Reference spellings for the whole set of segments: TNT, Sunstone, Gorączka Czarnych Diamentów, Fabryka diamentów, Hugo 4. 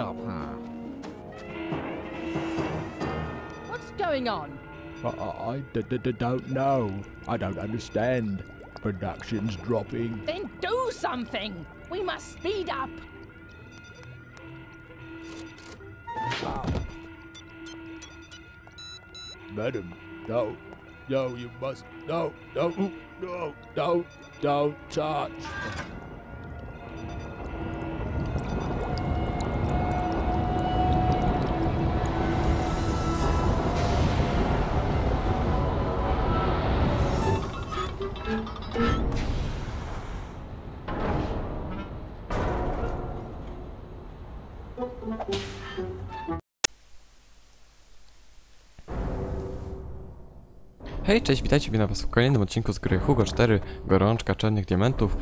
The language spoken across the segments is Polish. stop, huh? What's going on? I don't know. I don't understand. Production's dropping. Then do something! We must speed up! Oh. Madam, no. No, you must. No, no, no, don't touch. Hej, cześć, witajcie na was w kolejnym odcinku z gry Hugo 4, Gorączka Czarnych Diamentów.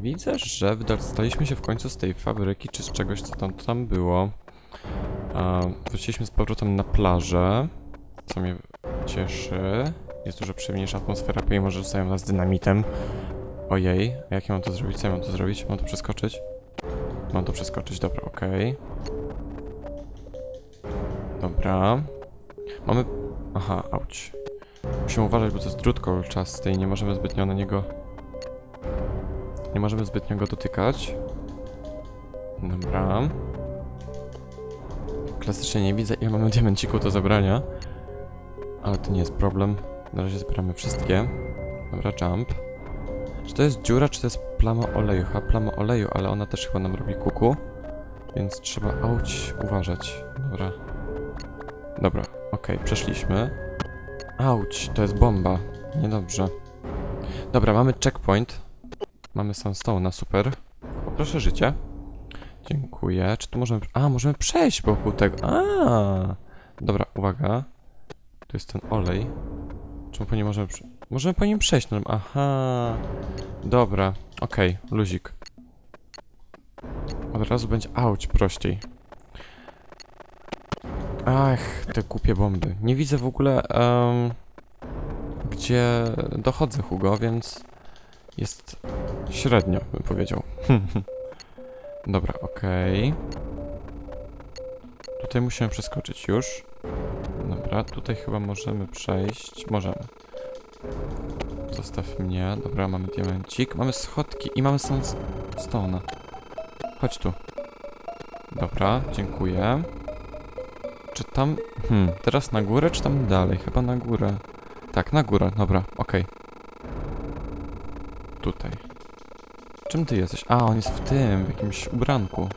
Widzę, że wydostaliśmy się w końcu z tej fabryki, czy z czegoś, co tam było. Wróciliśmy z powrotem na plażę, co mnie cieszy. Jest dużo przyjemniejsza atmosfera, pomimo że rzucają nas dynamitem. Ojej, a jak ja mam to zrobić? Co ja mam to zrobić? Mam to przeskoczyć? Mam to przeskoczyć, dobra, okej. Dobra. Mamy... Aha, auć. Musimy uważać, bo to jest drut kolczasty i nie możemy zbytnio na niego... Nie możemy zbytnio go dotykać. Dobra. Klasycznie nie widzę, ile mamy diamencików do zabrania. Ale to nie jest problem. Na razie zbieramy wszystkie. Dobra, jump. Czy to jest dziura, czy to jest plama oleju? Chyba plama oleju, ale ona też chyba nam robi kuku. Więc trzeba, auć, uważać. Dobra. Dobra, okej, przeszliśmy. Auć, to jest bomba. Niedobrze. Dobra, mamy checkpoint. Mamy Sunstone'a, super. Poproszę życie. Dziękuję. Czy tu możemy... A, możemy przejść wokół tego. A, dobra, uwaga. Tu jest ten olej. Czemu po nim możemy... Możemy po nim przejść. No, aha. Dobra, okej, luzik. Od razu będzie auć prościej. Ach, te głupie bomby. Nie widzę w ogóle, gdzie dochodzę, Hugo, więc jest średnio, bym powiedział. Dobra, okej. Tutaj musimy przeskoczyć już. Dobra, tutaj chyba możemy przejść. Możemy. Zostaw mnie. Dobra, mamy diamencik. Mamy schodki i mamy Sunstone. Chodź tu. Dobra, dziękuję. Czy tam... teraz na górę, czy tam dalej? Chyba na górę. Tak, na górę, dobra, okej. Tutaj. Czym ty jesteś? A, on jest w tym, w jakimś ubranku.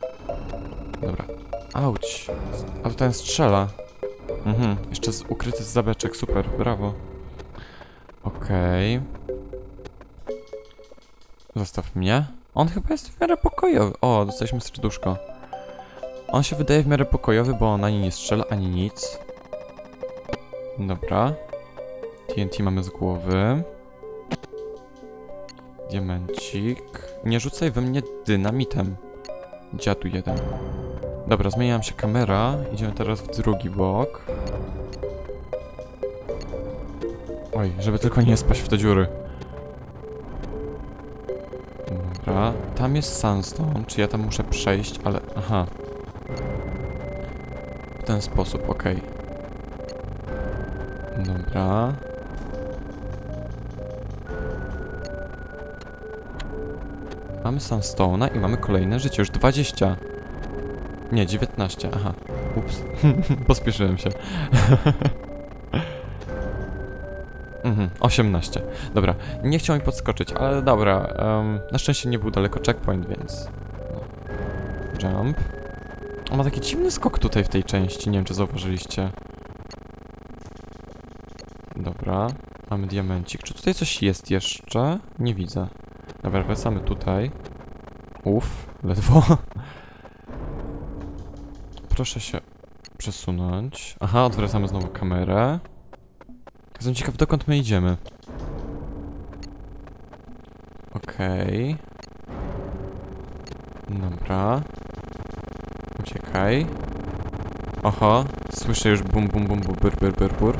Dobra. Auć. A tutaj strzela. Mhm, jeszcze jest ukryty z zabeczek, super, brawo. Okej. Zostaw mnie. On chyba jest w miarę pokojowy. O, dostaliśmy serduszko. On się wydaje w miarę pokojowy, bo on ani nie strzela, ani nic. Dobra. TNT mamy z głowy. Diamencik. Nie rzucaj we mnie dynamitem. Dziadu jeden. Dobra, zmieniam się kamera. Idziemy teraz w drugi bok. Oj, żeby tylko nie spaść w te dziury. Dobra. Tam jest Sunstone. Czy ja tam muszę przejść, ale... Aha. W ten sposób, okej. Dobra. Mamy Sunstone'a i mamy kolejne życie. Już 20. Nie, 19. Aha. Ups. Pospieszyłem się. 18. Dobra. Nie chciał mi podskoczyć, ale dobra. Na szczęście nie był daleko checkpoint, więc... No. Jump. On ma taki dziwny skok tutaj w tej części, nie wiem czy zauważyliście. Dobra, mamy diamencik. Czy tutaj coś jest jeszcze? Nie widzę. Dobra, wracamy tutaj. Uff, ledwo. Proszę się przesunąć. Aha, odwracamy znowu kamerę. Jestem ciekaw, dokąd my idziemy. Okej. Dobra. Uciekaj. Oho, słyszę już bum, bum, bum, bum, bur, bur, bur, bur.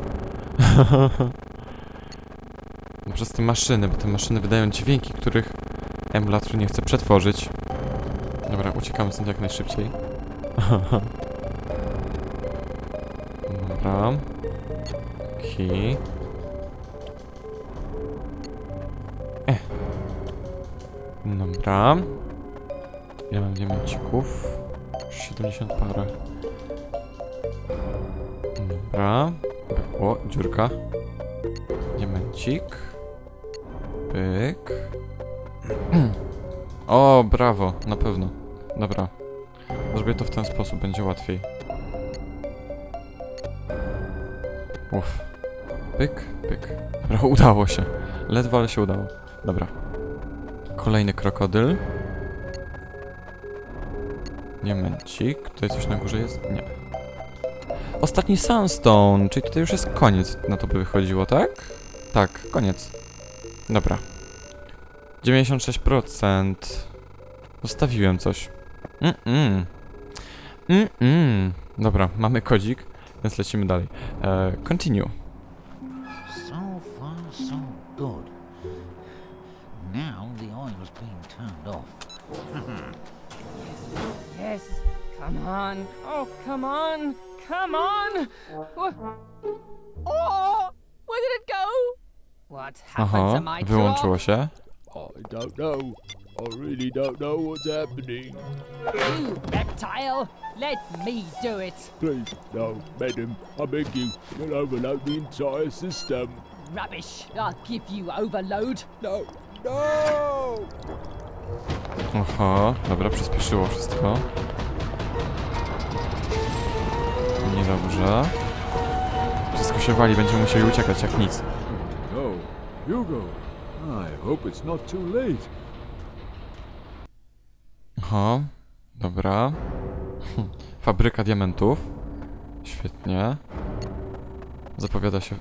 No przez te maszyny, bo te maszyny wydają dźwięki, których emulator nie chce przetworzyć. Dobra, uciekamy stąd jak najszybciej. Dobra. Okej. Dobra. Ja mam diamencików. 70 parę. Dobra. O, dziurka. Diamencik. Pyk. O, brawo, na pewno. Dobra. Zrobię to w ten sposób, będzie łatwiej. Uff. Pyk, pyk. Dobra, udało się. Ledwo, ale się udało. Dobra. Kolejny krokodyl. Diamencik. Tutaj coś na górze jest? Nie. Ostatni Sunstone, czyli tutaj już jest koniec. Na to by wychodziło, tak? Tak, koniec. Dobra. 96%. Zostawiłem coś. Dobra, mamy kodzik, więc lecimy dalej. Continue. So far, so good. Now the oil's being turned off. Yes, come on. Oh, come on. Come on. Oh, where did it go? What happened to my dog? Wyłączyło się. I don't know. I really don't know what's happening. You reptile! Let me do it! Please, no, madam. I beg you, you'll overload the entire system. Rubbish! I'll give you overload! No, no! Aha, dobra, przyspieszyło wszystko. Niedobrze. Wszystko się wali, będziemy musieli uciekać jak nic. No, Hugo! I hope it's not too late. Aha, dobra. Fabryka diamentów. Świetnie. Zapowiada się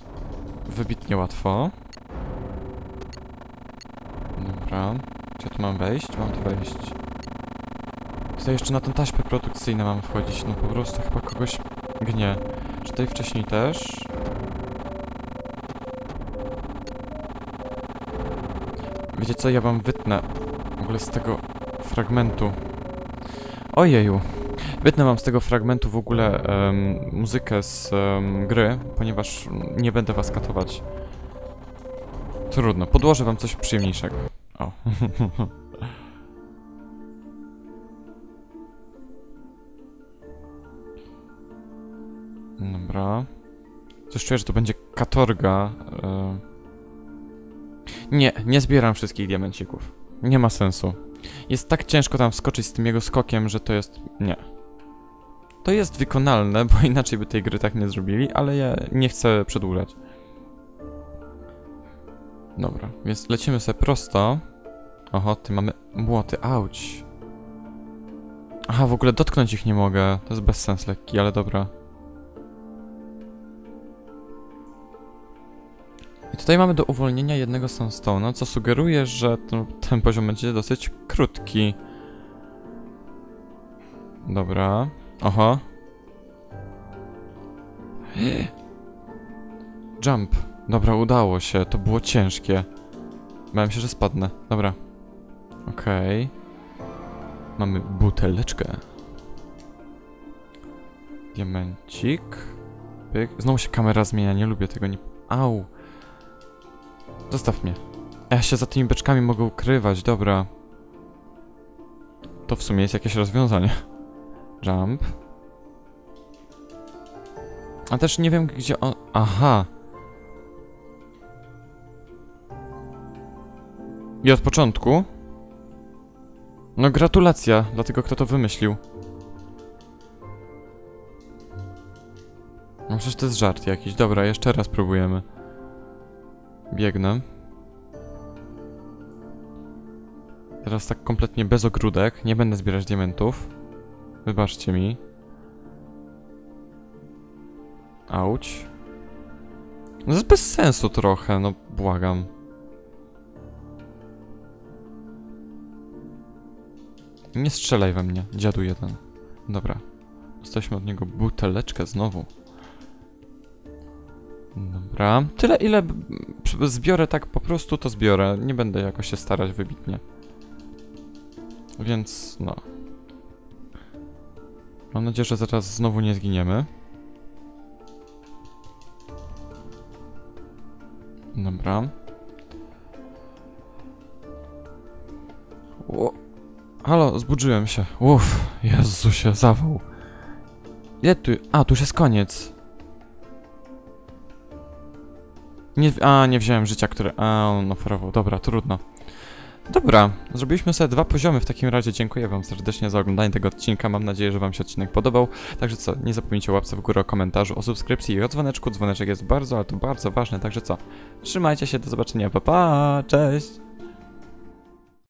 wybitnie łatwo. Dobra. Czy ja tu mam wejść? Mam tu wejść. Tutaj jeszcze na tą taśmę produkcyjną mam wchodzić. No po prostu chyba kogoś gnie. Czy tutaj wcześniej też? Wiecie co? Ja wam wytnę w ogóle z tego fragmentu. Ojeju. Wytnę wam z tego fragmentu w ogóle muzykę z gry, ponieważ nie będę was katować. Trudno. Podłożę wam coś przyjemniejszego. O. Dobra. Coś czuję, że to będzie katorga. Nie, nie zbieram wszystkich diamencików. Nie ma sensu. Jest tak ciężko tam wskoczyć z tym jego skokiem, że to jest... Nie. To jest wykonalne, bo inaczej by tej gry tak nie zrobili, ale ja nie chcę przedłużać. Dobra, więc lecimy sobie prosto. Oho, tu mamy młoty, auć. Aha, w ogóle dotknąć ich nie mogę. To jest bezsens lekki, ale dobra. I tutaj mamy do uwolnienia jednego Sunstone'a, co sugeruje, że ten poziom będzie dosyć krótki. Dobra. Oho. Jump. Dobra, udało się. To było ciężkie. Bałem się, że spadnę. Dobra. Okej. Mamy buteleczkę. Diamencik. Pyk. Znowu się kamera zmienia. Nie lubię tego. Nie... Au. Zostaw mnie. Ja się za tymi beczkami mogę ukrywać, dobra. To w sumie jest jakieś rozwiązanie. Jump. A też nie wiem, gdzie on... Aha. I od początku? No gratulacja dla tego, kto to wymyślił. No przecież to jest żart jakiś. Dobra, jeszcze raz próbujemy. Biegnę. Teraz tak kompletnie bez ogródek. Nie będę zbierać diamentów. Wybaczcie mi. Auć. No to jest bez sensu trochę, no błagam. Nie strzelaj we mnie, dziadu jeden. Dobra. Dostaliśmy od niego buteleczkę znowu. Dobra, tyle ile zbiorę tak po prostu, to zbiorę. Nie będę jakoś się starać wybitnie. Więc no. Mam nadzieję, że zaraz znowu nie zginiemy. Dobra. O. Halo, zbudziłem się. Uff, Jezusie, zawał. Ile tu? A, tu już jest koniec. Nie, a, nie wziąłem życia, które... A, on oferował. Dobra, trudno. Dobra, zrobiliśmy sobie 2 poziomy w takim razie. Dziękuję wam serdecznie za oglądanie tego odcinka. Mam nadzieję, że wam się odcinek podobał. Także co, nie zapomnijcie o łapce w górę, o komentarzu, o subskrypcji i o dzwoneczku. Dzwoneczek jest bardzo, ale to bardzo ważne. Także co, trzymajcie się, do zobaczenia, pa pa, cześć!